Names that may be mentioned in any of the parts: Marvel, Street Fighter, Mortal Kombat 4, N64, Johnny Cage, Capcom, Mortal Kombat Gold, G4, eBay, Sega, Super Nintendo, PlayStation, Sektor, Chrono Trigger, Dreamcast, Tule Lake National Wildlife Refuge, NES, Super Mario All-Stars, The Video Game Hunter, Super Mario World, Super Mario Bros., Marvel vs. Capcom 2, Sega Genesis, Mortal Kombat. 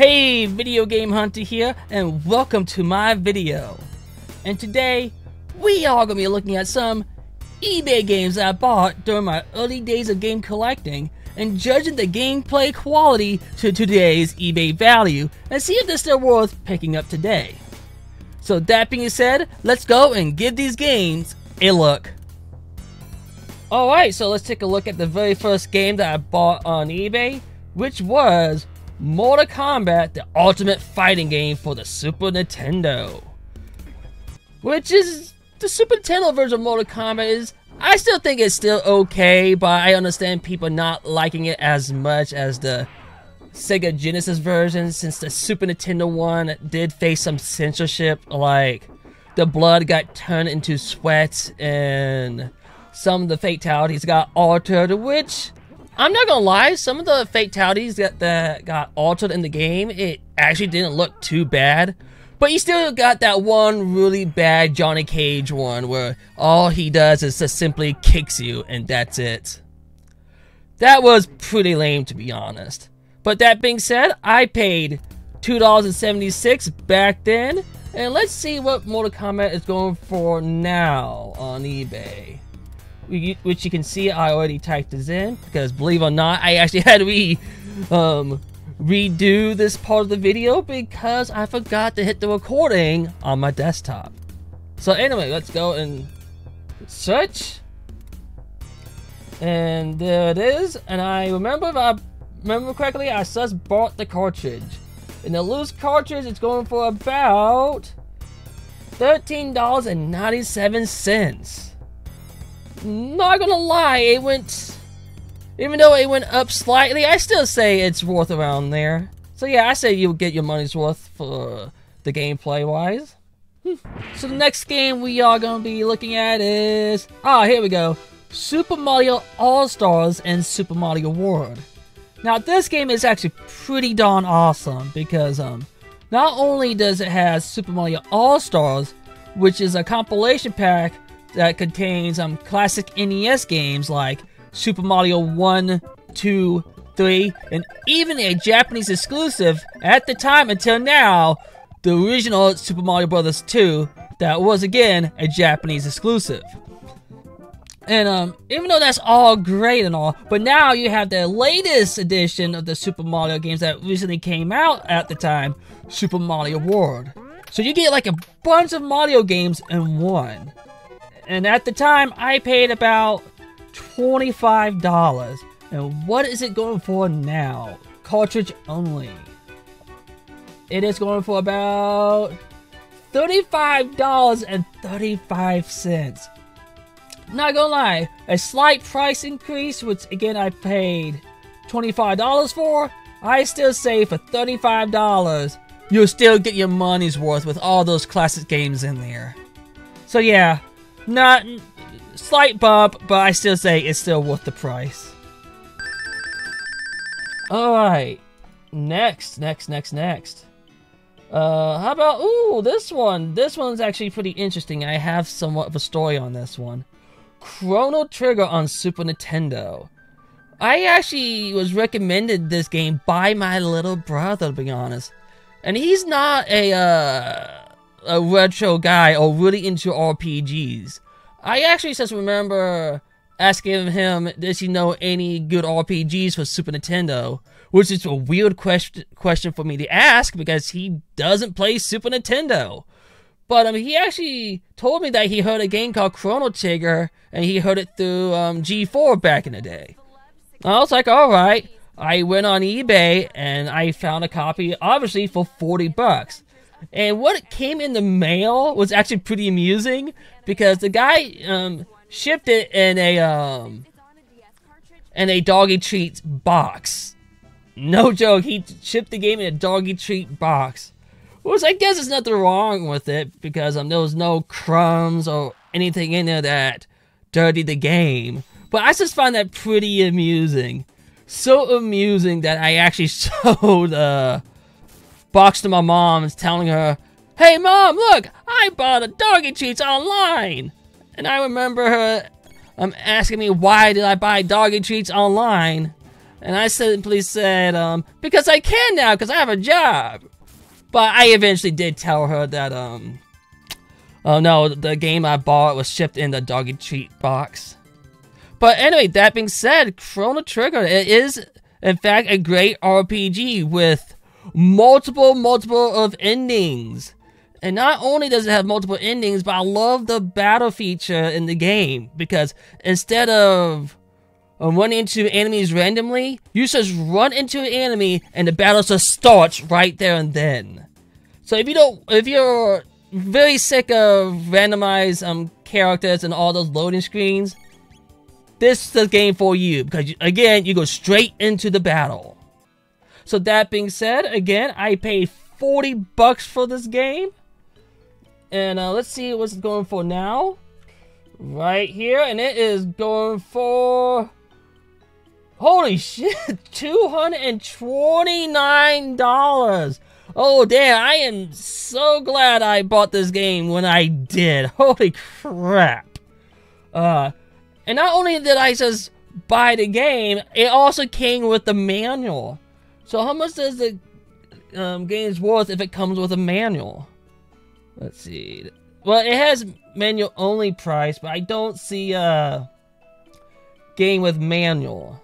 Hey, Video Game Hunter here, and welcome to my video. And today, we are going to be looking at some eBay games that I bought during my early days of game collecting, and judging the gameplay quality to today's eBay value, and see if they're still worth picking up today. So that being said, let's go and give these games a look. Alright, so let's take a look at the very first game that I bought on eBay, which was Mortal Kombat, the ultimate fighting game for the Super Nintendo. Which is, the Super Nintendo version of Mortal Kombat is, I still think it's still okay, but I understand people not liking it as much as the Sega Genesis version, since the Super Nintendo one did face some censorship, like the blood got turned into sweat and some of the fatalities got altered, which, I'm not gonna lie, some of the fatalities that got altered in the game, it actually didn't look too bad. But you still got that one really bad Johnny Cage one where all he does is just simply kicks you and that's it. That was pretty lame, to be honest. But that being said, I paid $2.76 back then, and let's see what Mortal Kombat is going for now on eBay. Which you can see I already typed this in, because believe it or not, I actually had to redo this part of the video because I forgot to hit the recording on my desktop. So anyway, let's go and search, and there it is. And I remember, if I remember correctly, I just bought the cartridge, and the loose cartridge is going for about $13.97. Not gonna lie, it went, even though it went up slightly, I still say it's worth around there. So yeah, I say you'll get your money's worth for the gameplay wise. So the next game we are gonna be looking at is, here we go, Super Mario All-Stars and Super Mario World. Now this game is actually pretty darn awesome because not only does it have Super Mario All-Stars, which is a compilation pack that contains classic NES games like Super Mario 1, 2, 3, and even a Japanese exclusive at the time until now, the original Super Mario Bros. 2, that was again a Japanese exclusive. And even though that's all great and all, but now you have the latest edition of the Super Mario games that recently came out at the time, Super Mario World. So you get like a bunch of Mario games in one. And at the time, I paid about $25. And what is it going for now? Cartridge only. It is going for about $35.35. Not gonna lie, a slight price increase, which again I paid $25 for. I still say for $35, you'll still get your money's worth with all those classic games in there. So yeah. Not slight bump, but I still say it's still worth the price. Alright. Next. How about, ooh, this one. This one's actually pretty interesting. I have somewhat of a story on this one. Chrono Trigger on Super Nintendo. I actually was recommended this game by my little brother, to be honest. And he's not a retro guy or really into RPGs. I actually just remember asking him, does he know any good RPGs for Super Nintendo? Which is a weird question for me to ask because he doesn't play Super Nintendo. But he actually told me that he heard a game called Chrono Trigger and he heard it through G4 back in the day. And I was like, alright. I went on eBay and I found a copy, obviously for $40. And what came in the mail was actually pretty amusing because the guy shipped it in a doggy treat box. No joke, he shipped the game in a doggy treat box. Which I guess there's nothing wrong with it because there was no crumbs or anything in there that dirtied the game. But I just found that pretty amusing. So amusing that I actually showed box to my mom and telling her, hey mom, look, I bought a doggy treats online. And I remember her asking me, why did I buy doggy treats online? And I simply said, because I can now, because I have a job. But I eventually did tell her that, oh no, the game I bought was shipped in the doggy treat box. But anyway, that being said, Chrono Trigger, it is, in fact, a great RPG with multiple of endings. And not only does it have multiple endings, but I love the battle feature in the game, because instead of running into enemies randomly, you just run into an enemy and the battle just starts right there and then. So if you're very sick of randomized characters and all those loading screens, this is the game for you, because again, you go straight into the battle. So that being said, again, I paid $40 for this game. And let's see what's going for now. Right here, and it is going for, holy shit, $229. Oh damn, I am so glad I bought this game when I did. Holy crap. And not only did I just buy the game, it also came with the manual. So how much does the game's worth if it comes with a manual? Let's see. Well, it has manual only price, but I don't see a game with manual.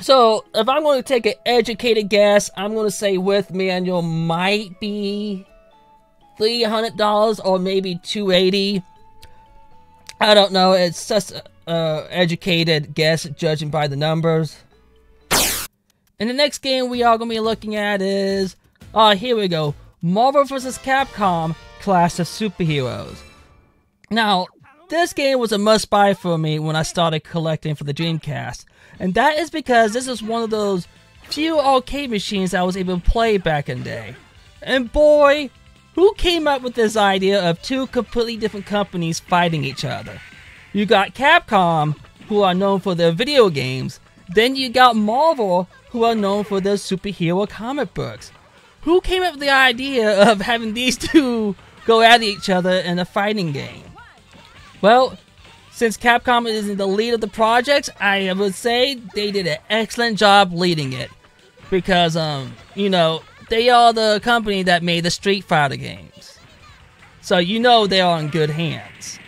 So if I'm going to take an educated guess, I'm going to say with manual might be $300 or maybe $280. I don't know. It's just an educated guess judging by the numbers. And the next game we are going to be looking at is, oh, here we go, Marvel vs. Capcom, Clash of Superheroes. Now, this game was a must-buy for me when I started collecting for the Dreamcast. And that is because this is one of those few arcade machines I was able to play back in the day. And boy, who came up with this idea of two completely different companies fighting each other? You got Capcom, who are known for their video games. Then you got Marvel, who are known for their superhero comic books. Who came up with the idea of having these two go at each other in a fighting game? Well, since Capcom is in the lead of the project, I would say they did an excellent job leading it. Because, you know, they are the company that made the Street Fighter games. So you know they are in good hands.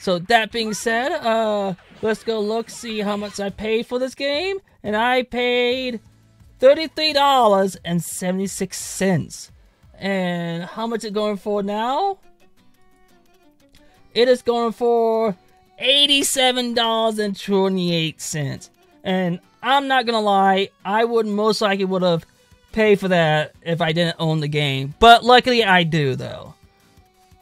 So that being said, let's go look, see how much I paid for this game. And I paid $33.76. And how much is it going for now? It is going for $87.28. And I'm not gonna lie, I would most likely would have paid for that if I didn't own the game. But luckily I do though.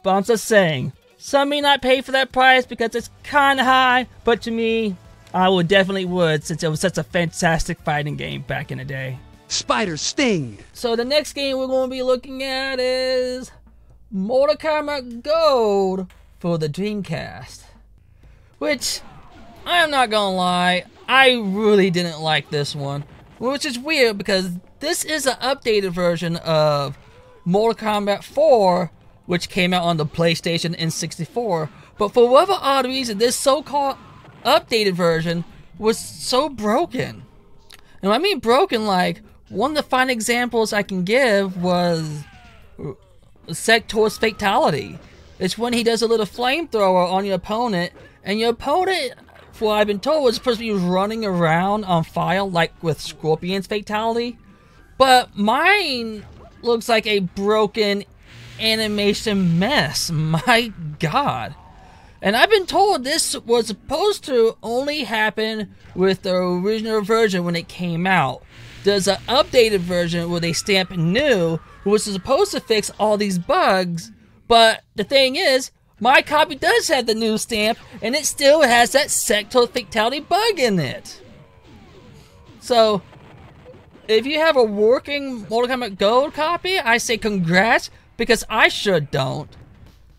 But I'm just saying, some may not pay for that price because it's kinda high, but to me, I would definitely would, since it was such a fantastic fighting game back in the day. Spider Sting! So the next game we're going to be looking at is Mortal Kombat Gold for the Dreamcast. Which, I am not going to lie, I really didn't like this one. Which is weird because this is an updated version of Mortal Kombat 4, which came out on the PlayStation N64. But for whatever odd reason, this so-called updated version was so broken. And I mean broken, like, one of the fine examples I can give was Sektor's fatality. It's when he does a little flamethrower on your opponent, and your opponent, for what I've been told, was supposed to be running around on fire like with Scorpion's fatality, but mine looks like a broken animation mess. My god. And I've been told this was supposed to only happen with the original version when it came out. There's an updated version where they stamp new, which is supposed to fix all these bugs, but the thing is, my copy does have the new stamp, and it still has that Sektor fatality bug in it. So, if you have a working Mortal Kombat Gold copy, I say congrats, because I sure don't.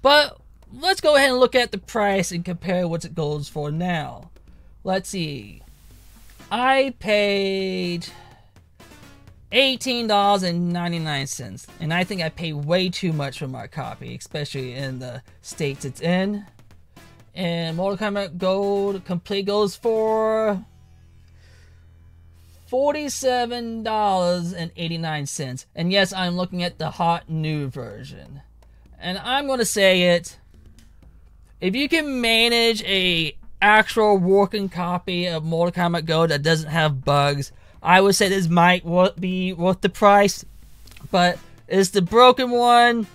But let's go ahead and look at the price and compare what it goes for now. Let's see. I paid $18.99, and I think I paid way too much for my copy, especially in the states it's in. And Mortal Kombat Gold Complete goes for $47.89. And yes, I'm looking at the hot new version. And I'm going to say it. If you can manage a actual working copy of Mortal Kombat Gold that doesn't have bugs, I would say this might be worth the price. But it's the broken one.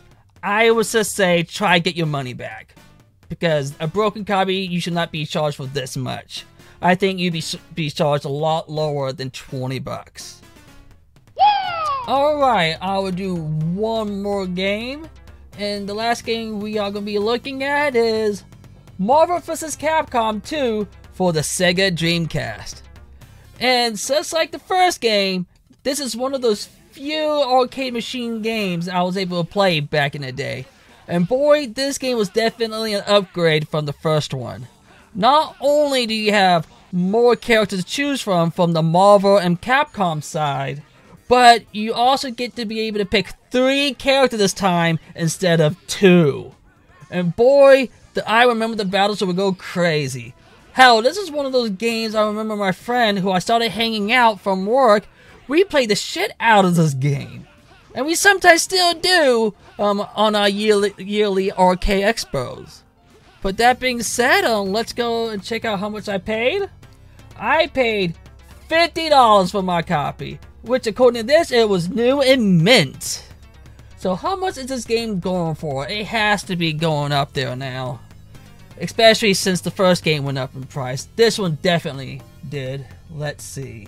I would just say try to get your money back. Because a broken copy, you should not be charged for this much. I think you'd be charged a lot lower than 20 bucks. Alright, I will do one more game. And the last game we are going to be looking at is Marvel vs. Capcom 2 for the Sega Dreamcast. And just like the first game, this is one of those few arcade machine games I was able to play back in the day. And boy, this game was definitely an upgrade from the first one. Not only do you have more characters to choose from the Marvel and Capcom side, but you also get to be able to pick 3 characters this time instead of 2. And boy, I remember the battles would go crazy. Hell, this is one of those games I remember my friend who I started hanging out from work, we played the shit out of this game. And we sometimes still do on our yearly arcade expos. But that being said, let's go and check out how much I paid. I paid $50 for my copy, which according to this, it was new and mint. So how much is this game going for? It has to be going up there now. Especially since the first game went up in price. This one definitely did. Let's see.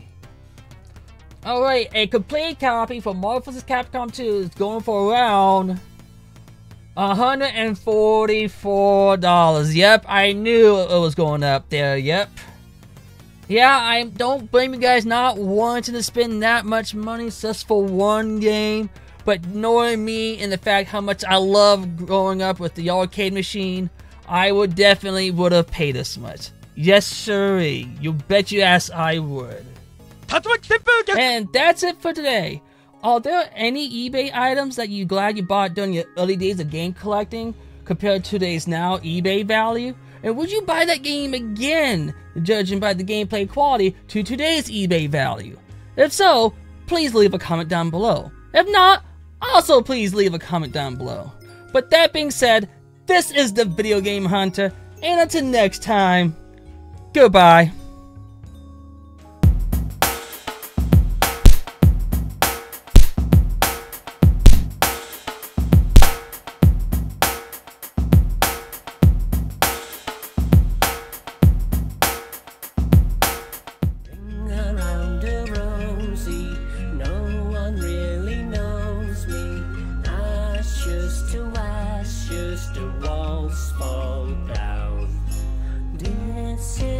Alright, a complete copy for Marvel vs. Capcom 2 is going for around $144. Yep, I knew it was going up there. Yep. Yeah, I don't blame you guys not wanting to spend that much money just for one game, but knowing me and the fact how much I love growing up with the arcade machine, I would definitely would have paid this much. Yes, sirree. You bet your ass I would. And that's it for today. Are there any eBay items that you're glad you bought during your early days of game collecting compared to today's now eBay value? And would you buy that game again, judging by the gameplay quality to today's eBay value? If so, please leave a comment down below. If not, also please leave a comment down below. But that being said, this is the Video Game Hunter, and until next time, goodbye. The walls fall down. Dancing.